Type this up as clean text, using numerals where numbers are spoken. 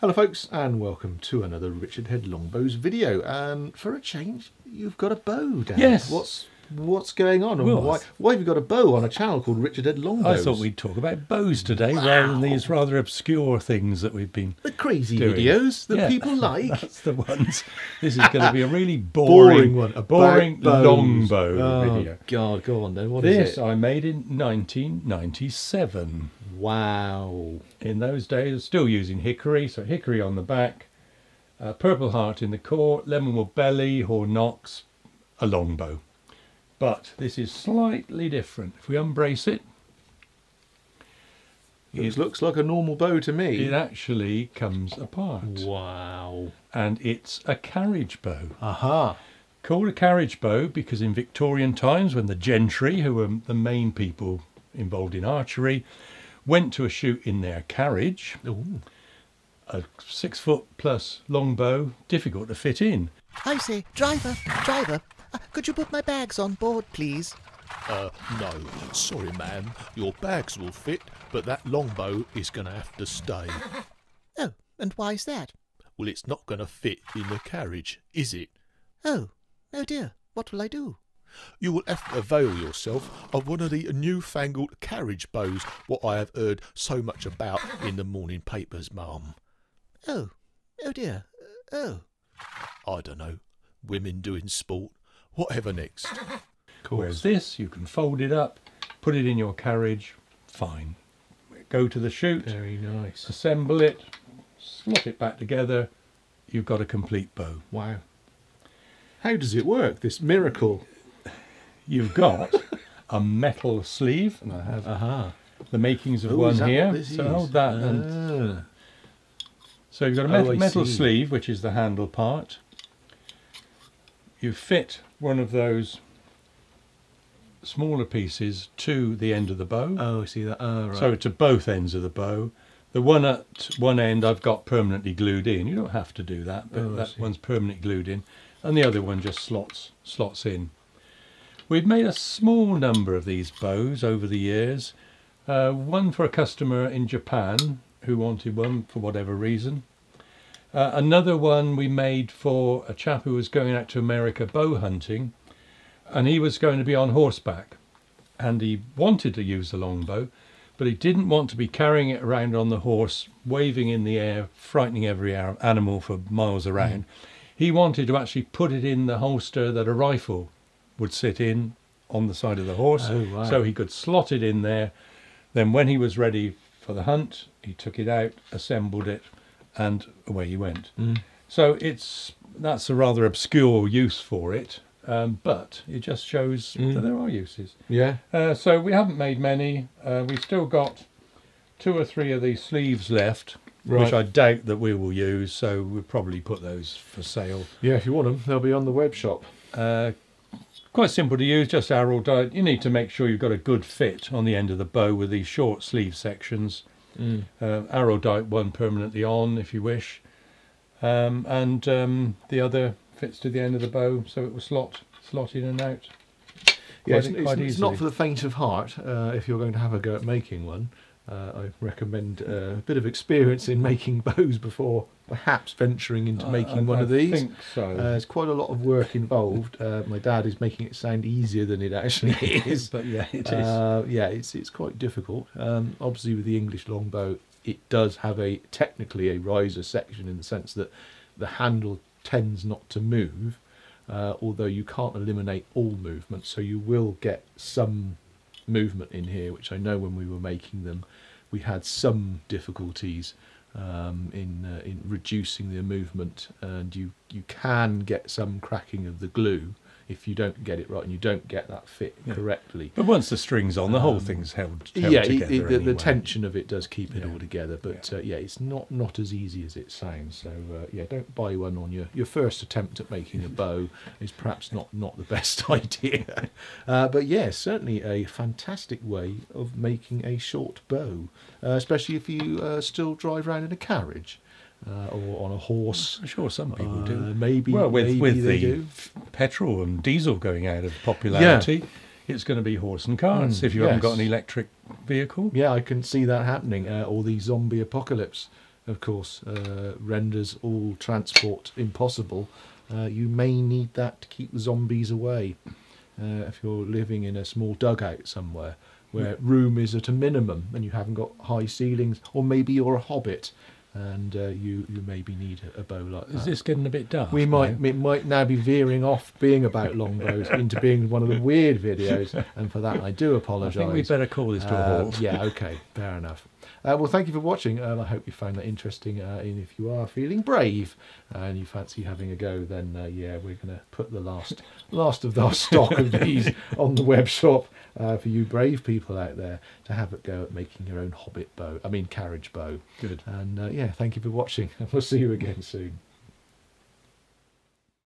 Hello folks, and welcome to another Richard Head Longbows video. And for a change, you've got a bow, Dan. Yes. What's going on? And why have you got a bow on a channel called Richard Head Longbows? I thought we'd talk about bows today, rather than these rather obscure things that we've been doing. Videos that people like. That's the ones. This is going to be a really boring one. A boring longbow video. God, go on then. What is it? This I made in 1997. Wow. In those days, still using hickory, so hickory on the back, purple heart in the core, Lemonwood belly, Hornocks, a longbow. But this is slightly different. If we unbrace it, it looks like a normal bow to me. It actually comes apart. Wow. And it's a carriage bow. Aha. Called a carriage bow because in Victorian times, when the gentry, who were the main people involved in archery, went to a shoot in their carriage, ooh, a 6 foot plus longbow, difficult to fit in. I say, driver, could you put my bags on board, please? No. Sorry, ma'am. Your bags will fit, but that longbow is going to have to stay. Oh, and why's that? Well, it's not going to fit in the carriage, is it? Oh dear. What will I do? You will have to avail yourself of one of the newfangled carriage bows, what I have heard so much about in the morning papers, ma'am. Oh dear. Oh. I don't know. Women doing sport. Whatever next. Whereas this, you can fold it up, put it in your carriage, fine. Go to the shoot. Very nice. Assemble it, slot it back together, you've got a complete bow. Wow. How does it work, this miracle? You've got a metal sleeve, and I have the makings of one here. So hold that. And so you've got a metal sleeve, which is the handle part. You fit one of those smaller pieces to the end of the bow. Oh, I see that. Oh, right. So to both ends of the bow. The one at one end I've got permanently glued in. You don't have to do that, but that one's permanently glued in. And the other one just slots in. We've made a small number of these bows over the years. One for a customer in Japan who wanted one for whatever reason. Another one we made for a chap who was going out to America bow hunting, and he was going to be on horseback, and he wanted to use the longbow, but he didn't want to be carrying it around on the horse, waving in the air, frightening every animal for miles around. He wanted to actually put it in the holster that a rifle would sit in on the side of the horse, so he could slot it in there. Then when he was ready for the hunt, he took it out, assembled it, and away you went. So that's a rather obscure use for it, but it just shows that there are uses. Yeah. So we haven't made many. We've still got 2 or 3 of these sleeves left, which I doubt that we will use, so we'll probably put those for sale. Yeah, if you want them, they'll be on the web shop. Quite simple to use, just arrow dyed. You need to make sure you've got a good fit on the end of the bow with these short sleeve sections. Arrow dyed one permanently on if you wish, and the other fits to the end of the bow, so it will slot in and out. Yeah, it's not for the faint of heart. If you're going to have a go at making one, I recommend a bit of experience in making bows before perhaps venturing into making one of these. I think so. There's quite a lot of work involved. My dad is making it sound easier than it actually is. But yeah, it is. Yeah, it's quite difficult. Obviously, with the English longbow, it does have technically a riser section, in the sense that the handle tends not to move, although you can't eliminate all movement, so you will get some movement in here, which I know when we were making them we had some difficulties in reducing the movement, and you can get some cracking of the glue if you don't get it right and you don't get that fit correctly. But once the string's on, the whole thing's held together. The tension of it does keep it all together, but yeah, it's not as easy as it sounds. So yeah, don't buy one on your first attempt at making a bow. Is perhaps not the best idea. But yeah, certainly a fantastic way of making a short bow, especially if you still drive around in a carriage. Or on a horse. I'm sure some people do. Maybe. Well, with the petrol and diesel going out of popularity, it's going to be horse and carts if you haven't got an electric vehicle. Yeah, I can see that happening. Or the zombie apocalypse. of course renders all transport impossible, you may need that to keep the zombies away. If you're living in a small dugout somewhere where room is at a minimum and you haven't got high ceilings, or maybe you're a hobbit and you maybe need a bow like that. Is this getting a bit dark? It might now be veering off being about longbows into being one of the weird videos, and for that I do apologise. I think we better call this to a halt. Yeah, okay, fair enough. Well, thank you for watching. I hope you found that interesting, and if you are feeling brave and you fancy having a go, then yeah, we're going to put the last of our stock of these on the web shop for you brave people out there to have a go at making your own carriage bow. Good. And yeah, thank you for watching, and we'll see you again soon.